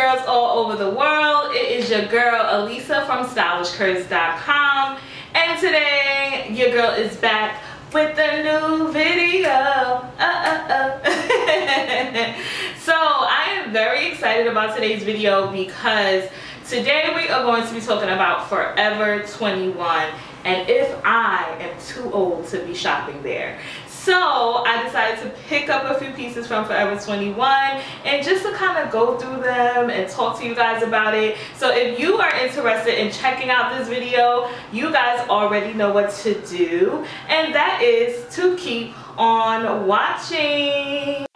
girls all over the world. It is your girl Alisa from StylishCurves.com, and today your girl is back with a new video. So I am very excited about today's video because today we are going to be talking about Forever 21 and if I am too old to be shopping there. So I decided to pick up a few pieces from Forever 21 and just to kind of go through them and talk to you guys about it. So if you are interested in checking out this video, you guys already know what to do, and that is to keep on watching.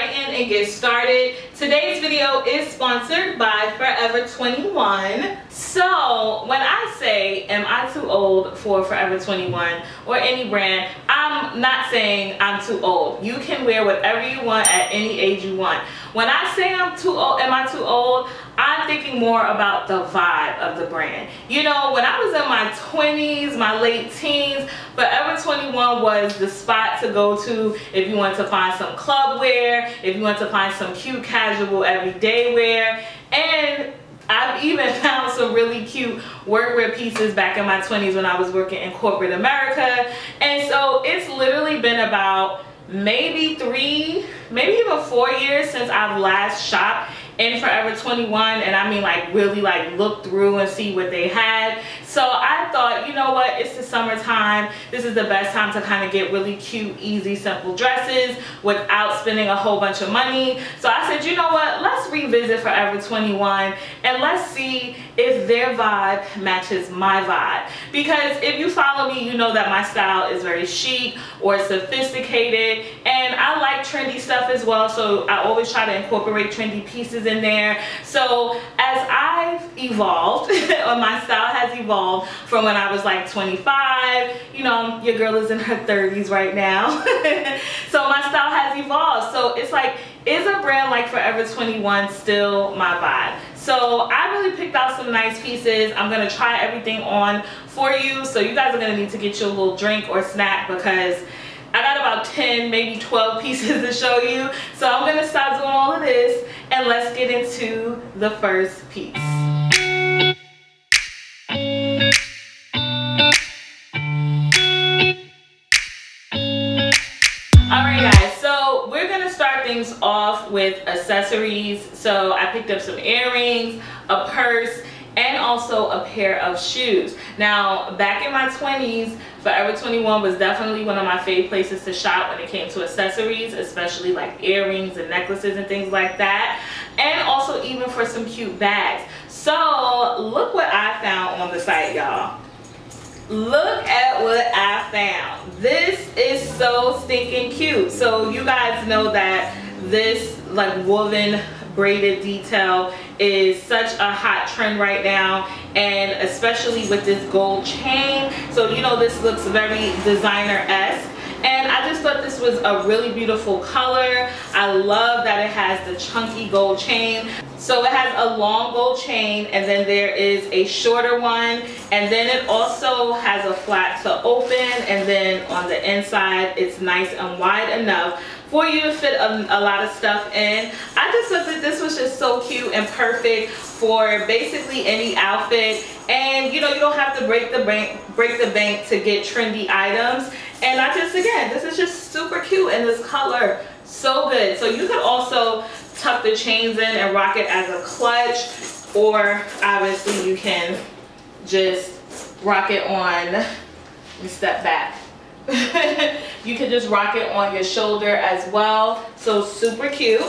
And get started. Today's video is sponsored by Forever 21. So when I say, am I too old for Forever 21 or any brand, I'm not saying I'm too old. You can wear whatever you want at any age you want. When I say I'm too old, am I too old? I'm thinking more about the vibe of the brand. You know, when I was in my 20s, my late teens, Forever 21 was the spot to go to if you want to find some club wear, if you want to find some cute casual everyday wear. And I've even found some really cute workwear pieces back in my 20s when I was working in corporate America. And so it's literally been about maybe 3, maybe even 4 years since I've last shopped in Forever 21, and I mean like really like look through and see what they had. So I thought, you know what, it's the summertime, this is the best time to kind of get really cute, easy, simple dresses without spending a whole bunch of money. So I said, you know what, let's revisit Forever 21 and let's see if their vibe matches my vibe. Because if you follow me, you know that my style is very chic or sophisticated, and I like trendy stuff as well, so I always try to incorporate trendy pieces in there. So as I've evolved, or my style has evolved from when I was like 25, you know, your girl is in her 30s right now. So my style has evolved. So it's like, is a brand like Forever 21 still my vibe? So I really picked out some nice pieces. I'm gonna try everything on for you. So you guys are gonna need to get you a little drink or snack because I got about 10, maybe 12 pieces to show you. So I'm gonna stop doing all of this and let's get into the first piece. Alright guys, so we're gonna start things off with accessories. So I picked up some earrings, a purse, and also a pair of shoes. Now, back in my 20s, Forever 21 was definitely one of my favorite places to shop when it came to accessories, especially like earrings and necklaces and things like that, and also even for some cute bags. So, look what I found on the site, y'all. Look at what I found. This is so stinking cute. So, you guys know that this like woven braided detail is such a hot trend right now, and especially with this gold chain. So you know this looks very designer-esque, and I just thought this was a really beautiful color. I love that it has the chunky gold chain. So it has a long gold chain, and then there is a shorter one, and then it also has a flap to open, and then on the inside it's nice and wide enough for you to fit a lot of stuff in. I just thought that this was just so cute and perfect for basically any outfit. And you know, you don't have to break the bank to get trendy items. And I just, again, this is just super cute, and this color, so good. So you could also tuck the chains in and rock it as a clutch, or obviously you can just rock it on, let me step back. You can just rock it on your shoulder as well. So super cute.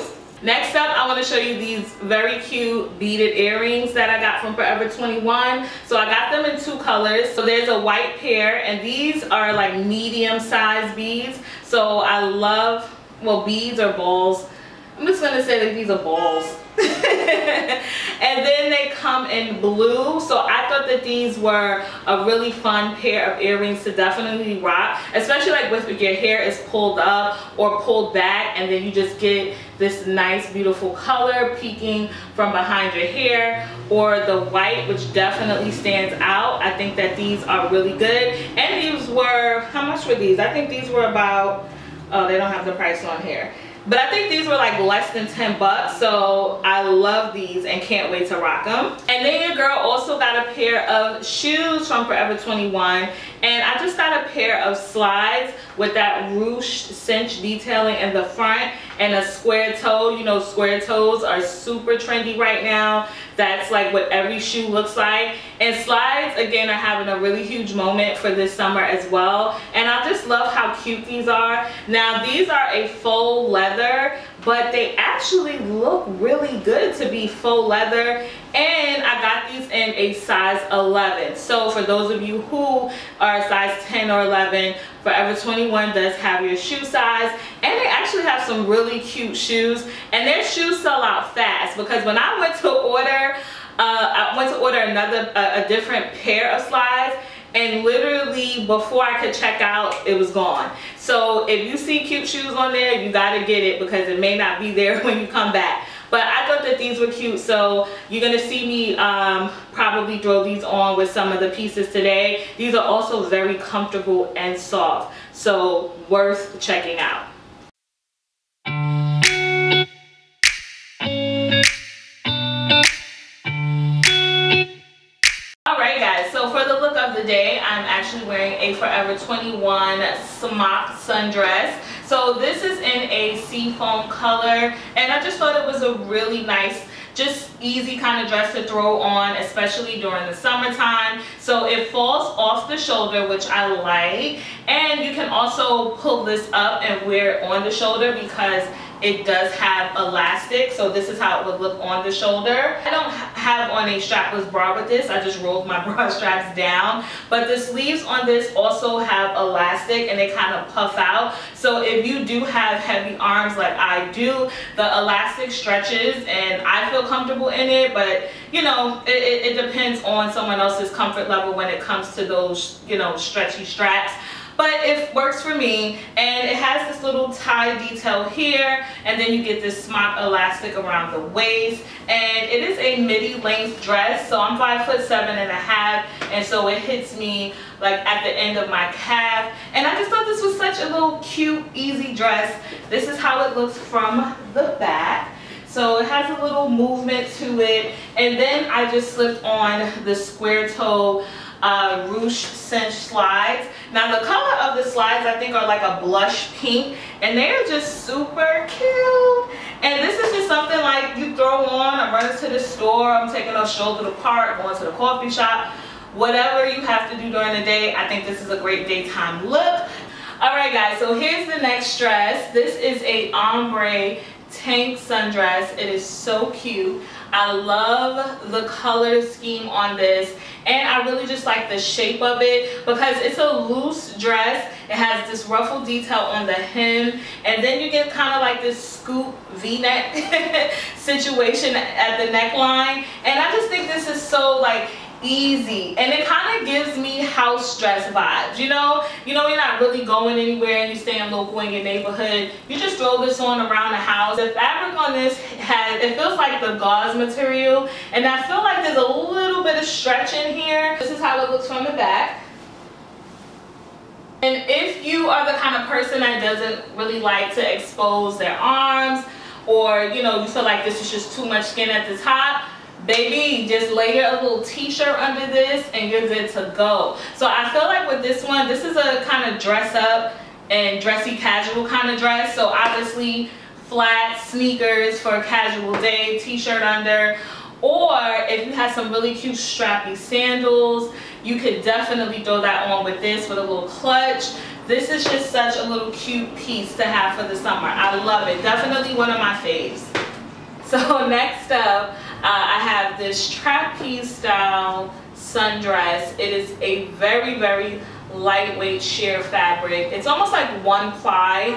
Next up, I want to show you these very cute beaded earrings that I got from Forever 21. So I got them in two colors. So there's a white pair, and these are like medium sized beads. So I love, well, beads or balls I'm just gonna say that these are balls. And then they come in blue, so I thought that these were a really fun pair of earrings to definitely rock, especially like with your hair is pulled up or pulled back, and then you just get this nice beautiful color peeking from behind your hair, or the white, which definitely stands out. I think that these are really good. And these were, how much were these? I think these were about, oh, they don't have the price on here, but I think these were like less than 10 bucks. So I love these and can't wait to rock them. And then your girl also got a pair of shoes from Forever 21. And I just got a pair of slides with that ruched cinch detailing in the front and a square toe. You know, square toes are super trendy right now. That's like what every shoe looks like. And slides, again, are having a really huge moment for this summer as well. And I just love how cute these are. Now, these are a faux leather, but they actually look really good to be faux leather. And I got these in a size 11. So for those of you who are size 10 or 11, Forever 21 does have your shoe size. And they actually have some really cute shoes. And their shoes sell out fast, because when I went to order, a different pair of slides, and literally before I could check out, it was gone. So if you see cute shoes on there, you gotta get it, because it may not be there when you come back. But I thought that these were cute, so you're gonna see me probably throw these on with some of the pieces today. These are also very comfortable and soft, so worth checking out. Today I'm actually wearing a Forever 21 smock sundress. So this is in a seafoam color, and I just thought it was a really nice, just easy kind of dress to throw on, especially during the summertime. So it falls off the shoulder, which I like, and you can also pull this up and wear it on the shoulder because it does have elastic. So this is how it would look on the shoulder. I don't have on a strapless bra with this. I just rolled my bra straps down. But the sleeves on this also have elastic, and they kind of puff out. So if you do have heavy arms like I do, the elastic stretches, and I feel comfortable in it. But you know, it depends on someone else's comfort level when it comes to those, you know, stretchy straps. But it works for me, and it has this little tie detail here, and then you get this smock elastic around the waist, and it is a midi length dress. So I'm 5'7½", and so it hits me like at the end of my calf, and I just thought this was such a little cute, easy dress. This is how it looks from the back. So it has a little movement to it, and then I just slipped on the square toe ruched cinch slides. Now the color of the slides I think are like a blush pink, and they are just super cute. And this is just something like you throw on. I'm running to the store, I'm taking a stroll through the park, going to the coffee shop, whatever you have to do during the day. I think this is a great daytime look. Alright guys, so here's the next dress. This is a ombre tank sundress. It is so cute. I love the color scheme on this, and I really just like the shape of it because it's a loose dress. It has this ruffle detail on the hem, and then you get kind of like this scoop v-neck situation at the neckline, and I just think this is so like easy, and it kind of gives me house dress vibes. You know you're not really going anywhere and you're staying local in your neighborhood. You just throw this on around the house. The fabric on this it feels like the gauze material, and I feel like there's a little bit of stretch in here. This is how it looks from the back. And if you are the kind of person that doesn't really like to expose their arms, or you know, you feel like this is just too much skin at the top, baby, just layer a little t-shirt under this and you're good to go. So I feel like with this one, this is a kind of dress up and dressy casual kind of dress. So obviously flat sneakers for a casual day, t-shirt under, or if you have some really cute strappy sandals, you could definitely throw that on with this, with a little clutch. This is just such a little cute piece to have for the summer. I love it. Definitely one of my faves. So next up, I have this trapeze style sundress. It is a very, very lightweight sheer fabric. It's almost like one ply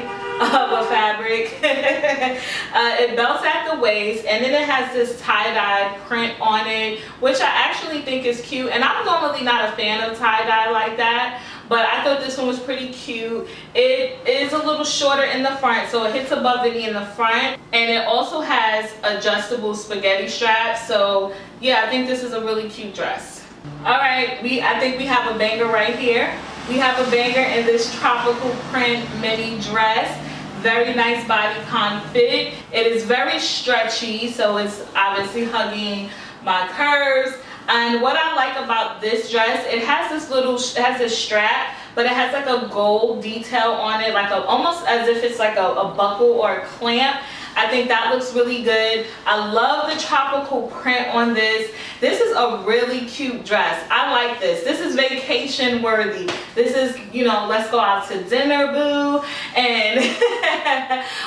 of a fabric. It belts at the waist, and then it has this tie-dye print on it, which I actually think is cute. And I'm normally not a fan of tie-dye like that, but I thought this one was pretty cute. It is a little shorter in the front, so it hits above the knee in the front, and it also has adjustable spaghetti straps. So yeah, I think this is a really cute dress. All right, I think we have a banger right here. We have a banger in this tropical print mini dress. Very nice bodycon fit. It is very stretchy, so it's obviously hugging my curves. And what I like about this dress, it has this strap, but it has like a gold detail on it, like almost as if it's like a buckle or a clamp. I think that looks really good. I love the tropical print on this. This is a really cute dress. I like this. This is vacation worthy. This is, you know, let's go out to dinner, boo, and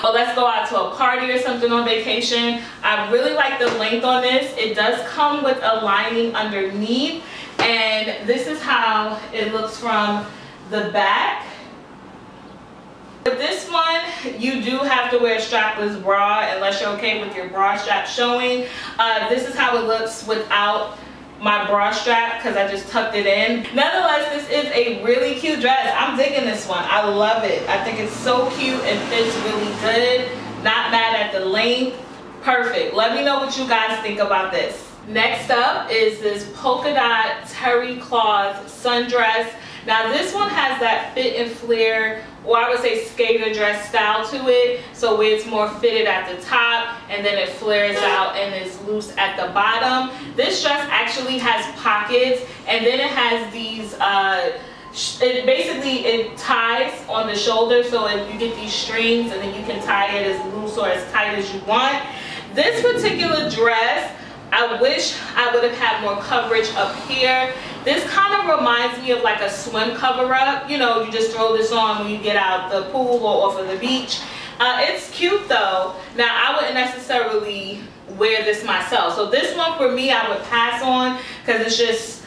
or let's go out to a party or something on vacation. I really like the length on this. It does come with a lining underneath, and this is how it looks from the back. With this one, you do have to wear a strapless bra unless you're okay with your bra strap showing. This is how it looks without my bra strap, because I just tucked it in. Nonetheless, this is a really cute dress. I'm digging this one. I love it. I think it's so cute and fits really good. Not bad at the length. Perfect. Let me know what you guys think about this. Next up is this polka dot terry cloth sundress. Now this one has that fit and flare, or I would say skater dress style to it. So it's more fitted at the top, and then it flares out and is loose at the bottom. This dress actually has pockets, and then it has these, it ties on the shoulder. So if you get these strings, and then you can tie it as loose or as tight as you want. This particular dress, I wish I would have had more coverage up here. This kind of reminds me of like a swim cover-up. You know, you just throw this on when you get out the pool or off of the beach. It's cute though. Now, I wouldn't necessarily wear this myself. So this one for me, I would pass on, because I just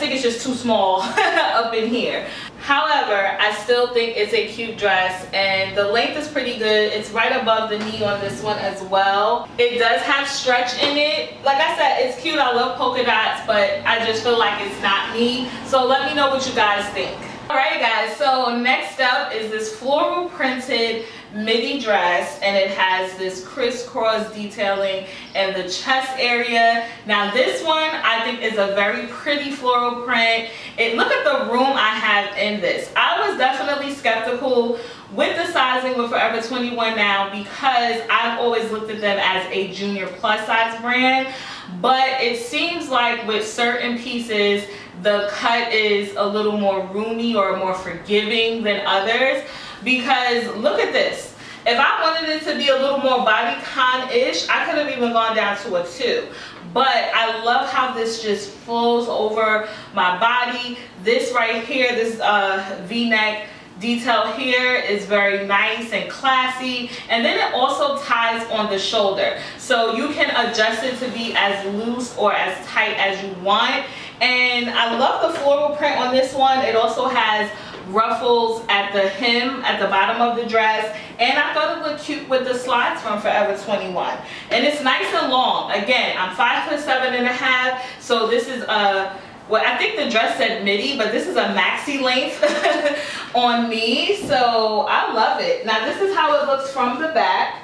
think it's just too small up in here. However, I still think it's a cute dress, and the length is pretty good. It's right above the knee on this one as well. It does have stretch in it. Like I said, it's cute. I love polka dots, but I just feel like it's not me. So let me know what you guys think. Alright guys, so next up is this floral printed midi dress, and it has this crisscross detailing in the chest area. Now this one I think is a very pretty floral print. And look at the room I have in this. I was definitely skeptical with the sizing with Forever 21 now, because I've always looked at them as a junior plus size brand. But it seems like with certain pieces, the cut is a little more roomy or more forgiving than others. Because look at this. If I wanted it to be a little more bodycon-ish, I could have even gone down to a 2. But I love how this just flows over my body. This right here, this V-neck detail here is very nice and classy, and then it also ties on the shoulder, so you can adjust it to be as loose or as tight as you want. And I love the floral print on this one. It also has ruffles at the hem at the bottom of the dress, and I thought it looked cute with the slides from Forever 21. And it's nice and long. Again, I'm 5'7½", so this is a, well, I think the dress said midi, but this is a maxi length on me, so I love it. Now this is how it looks from the back.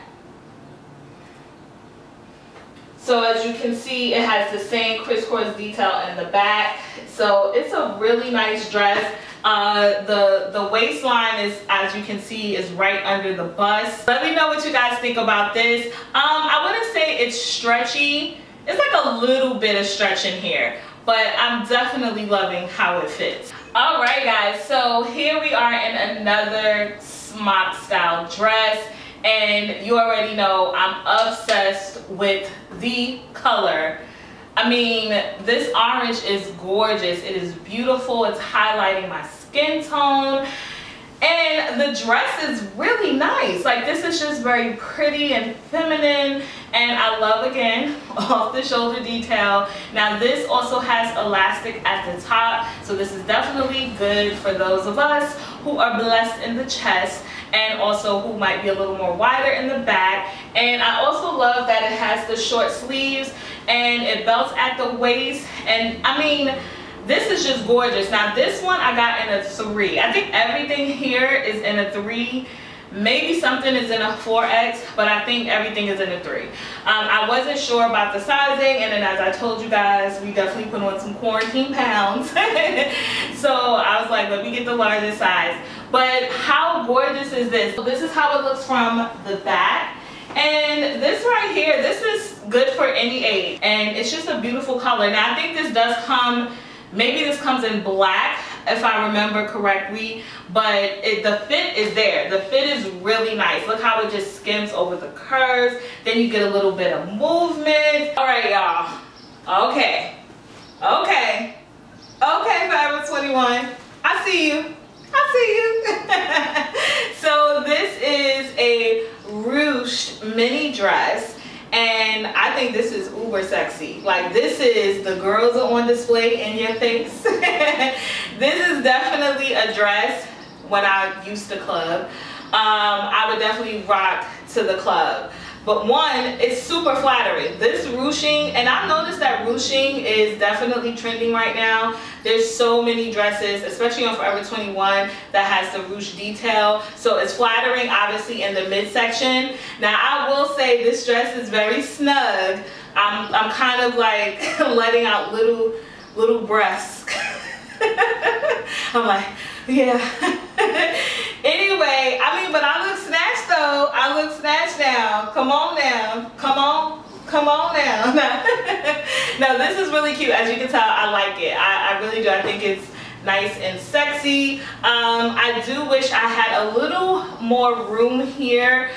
So as you can see, it has the same crisscross detail in the back. So it's a really nice dress. The waistline is, as you can see, is right under the bust. Let me know what you guys think about this. I wouldn't say it's stretchy. It's like a little bit of stretch in here, but I'm definitely loving how it fits. All right guys, so here we are in another smock style dress, and you already know I'm obsessed with the color. I mean, this orange is gorgeous. It is beautiful. It's highlighting my skin tone, and the dress is really nice. Like, this is just very pretty and feminine, and I love, again, off the shoulder detail. Now this also has elastic at the top, so this is definitely good for those of us who are blessed in the chest. and also who might be a little more wider in the back. And I also love that it has the short sleeves and it belts at the waist, and I mean, this is just gorgeous. Now this one I got in a 3. I think everything here is in a 3. Maybe something is in a 4X, but I think everything is in a 3. I wasn't sure about the sizing, and then as I told you guys, we definitely put on some quarantine pounds. So I was like, let me get the largest size. But how gorgeous is this? So this is how it looks from the back. And this right here, this is good for any age. And it's just a beautiful color. Now I think this does come, maybe this comes in black, if I remember correctly, but the fit is there. The fit is really nice. Look how it just skims over the curves. Then you get a little bit of movement. All right, y'all. Okay. Okay. Okay, Forever 21. I see you. I see you. So this is a ruched mini dress. And I think this is uber sexy. Like, this is, the girls are on display in your face. This is definitely a dress when I used to club. I would definitely rock to the club. But one, it's super flattering. This ruching, and I've noticed that ruching is definitely trending right now. There's so many dresses, especially on Forever 21, that has the ruched detail. So it's flattering, obviously, in the midsection. Now, I will say this dress is very snug. I'm kind of like letting out little breasts. I'm like, yeah. Anyway, I mean, but I look snatched though. I look snatched now. Come on now. Come on. Come on now. Now this is really cute. As you can tell, I like it. I really do. I think it's nice and sexy. I do wish I had a little more room here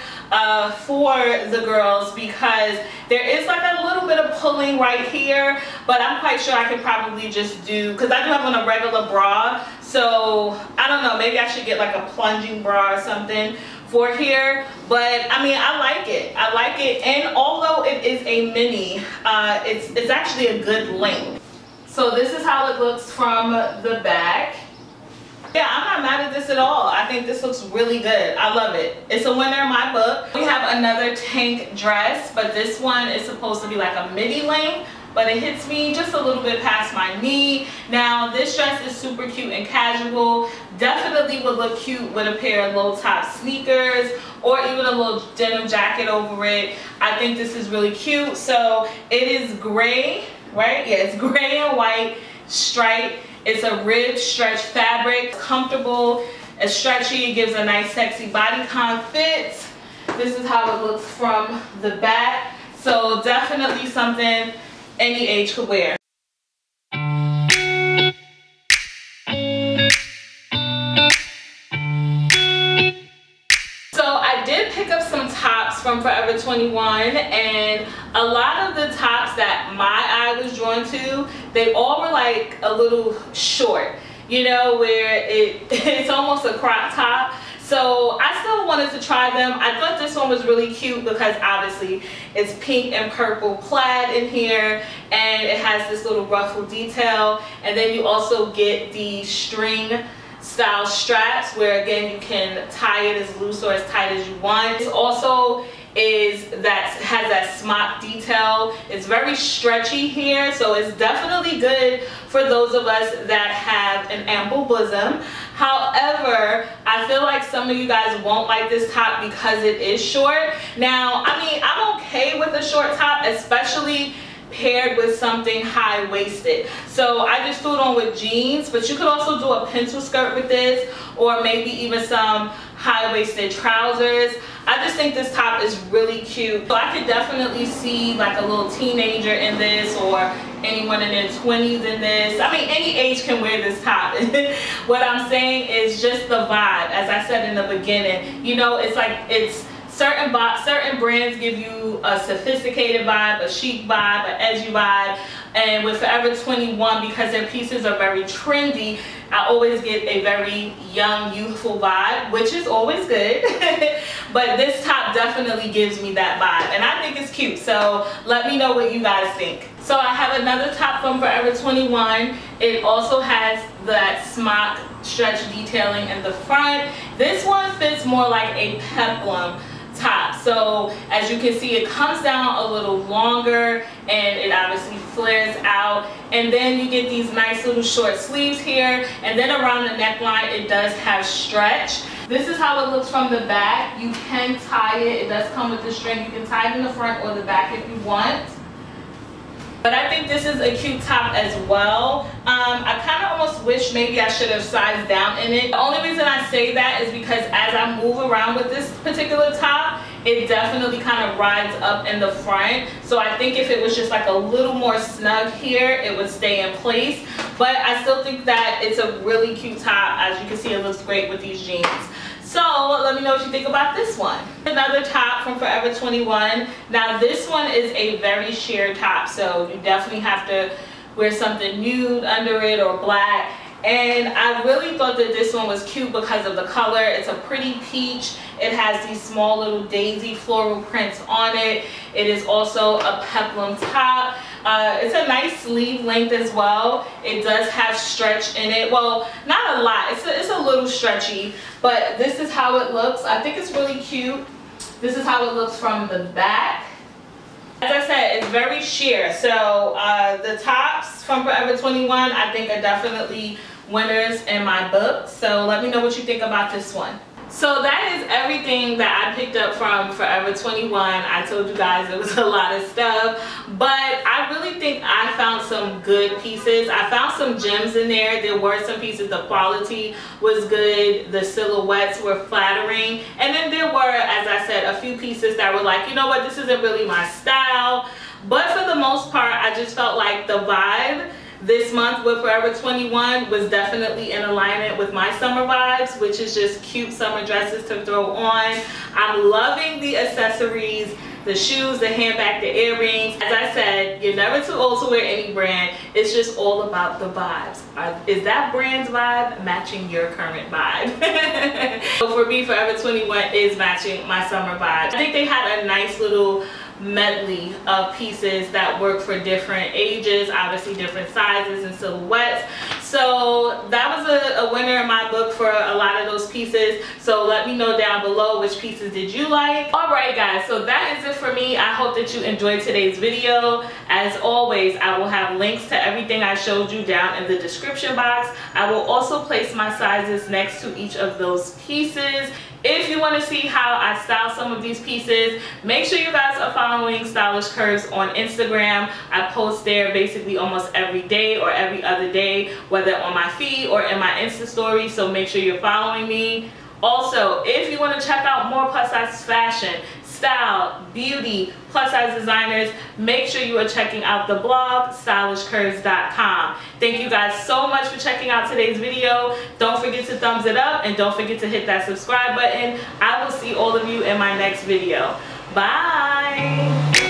for the girls, because there is like a little bit of pulling right here, but I'm quite sure I could probably just do, because I do have on a regular bra, so I don't know, maybe I should get like a plunging bra or something for here. But I mean, I like it. I like it. And although it is a mini, it's actually a good length. So this is how it looks from the back. Yeah, I'm not mad at this at all. I think this looks really good. I love it. It's a winner in my book. We have another tank dress, but this one is supposed to be like a midi length, but it hits me just a little bit past my knee. Now, this dress is super cute and casual. Definitely would look cute with a pair of low top sneakers or even a little denim jacket over it. I think this is really cute. So it is gray, right? Yeah, it's gray and white stripe. It's a ribbed stretch fabric, comfortable, it's stretchy, it gives a nice sexy bodycon fit. This is how it looks from the back. So definitely something any age could wear. So I did pick up some tops from Forever 21, and a lot of the tops that my eye was drawn to, they all were like a little short, you know, where it's almost a crop top. So I still wanted to try them. I thought this one was really cute because obviously it's pink and purple plaid in here, and it has this little ruffle detail, and then you also get the string style straps where again you can tie it as loose or as tight as you want. This also has that smock detail. It's very stretchy here, so it's definitely good for those of us that have an ample bosom. However, I feel like some of you guys won't like this top because it is short. Now, I mean, I'm okay with a short top, especially paired with something high-waisted. So I just threw it on with jeans, but you could also do a pencil skirt with this, or maybe even some high-waisted trousers. I just think this top is really cute. So I could definitely see like a little teenager in this, or anyone in their 20s in this. I mean, any age can wear this top. What I'm saying is just the vibe. As I said in the beginning, you know, it's like, it's certain brands give you a sophisticated vibe, a chic vibe, an edgy vibe, and with Forever 21, because their pieces are very trendy, I always get a very young, youthful vibe, which is always good. But this top definitely gives me that vibe, and I think it's cute, so let me know what you guys think. So I have another top from Forever 21. It also has that smock stretch detailing in the front. This one fits more like a peplum top, so as you can see, it comes down a little longer and it obviously flares out, and then you get these nice little short sleeves here, and then around the neckline it does have stretch. This is how it looks from the back. You can tie it, it does come with the string. You can tie it in the front or the back if you want. But I think this is a cute top as well. I kind of almost wish maybe I should have sized down in it. The only reason I say that is because as I move around with this particular top, it definitely kind of rides up in the front. So I think if it was just like a little more snug here, it would stay in place. But I still think that it's a really cute top. As you can see, it looks great with these jeans. So let me know what you think about this one. Another top from Forever 21. Now this one is a very sheer top, so you definitely have to wear something nude under it or black. And I really thought that this one was cute because of the color. It's a pretty peach. It has these small little daisy floral prints on it. It is also a peplum top. It's a nice sleeve length as well. It does have stretch in it. Well, not a lot. It's a little stretchy, but this is how it looks. I think it's really cute. This is how it looks from the back. As I said, it's very sheer, so the tops from Forever 21 I think are definitely winners in my book. So let me know what you think about this one. So that is everything that I picked up from Forever 21. I told you guys it was a lot of stuff, but I really think I found some good pieces. I found some gems in there. There were some pieces, the quality was good, the silhouettes were flattering, and then there were, as I said, a few pieces that were like, you know what, this isn't really my style. But for the most part, I just felt like the vibe this month with Forever 21 was definitely in alignment with my summer vibes, which is just cute summer dresses to throw on. I'm loving the accessories, the shoes, the handbag, the earrings. As I said, you're never too old to wear any brand. It's just all about the vibes. Is that brand's vibe matching your current vibe? So for me, Forever 21 is matching my summer vibes. I think they had a nice little medley of pieces that work for different ages, obviously different sizes and silhouettes. So that was a winner in my book for a lot of those pieces. So let me know down below which pieces did you like. Alright guys, so that is it for me. I hope that you enjoyed today's video. As always, I will have links to everything I showed you down in the description box. I will also place my sizes next to each of those pieces. If you want to see how I style some of these pieces, make sure you guys are following Stylish Curves on Instagram. I post there basically almost every day or every other day, whether on my feed or in my Insta story, so make sure you're following me. Also, if you want to check out more plus size fashion, style, beauty, plus size designers, make sure you are checking out the blog, stylishcurves.com. Thank you guys so much for checking out today's video. Don't forget to thumbs it up and don't forget to hit that subscribe button. I will see all of you in my next video. Bye!